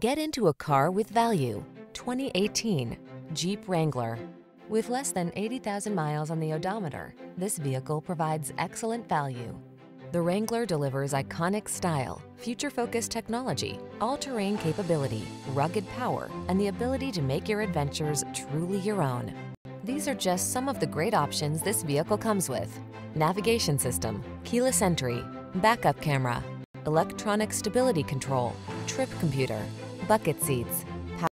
Get into a car with value. 2018 Jeep Wrangler. With less than 80,000 miles on the odometer, this vehicle provides excellent value. The Wrangler delivers iconic style, future-focused technology, all-terrain capability, rugged power, and the ability to make your adventures truly your own. These are just some of the great options this vehicle comes with: navigation system, keyless entry, backup camera, electronic stability control, trip computer, bucket seats,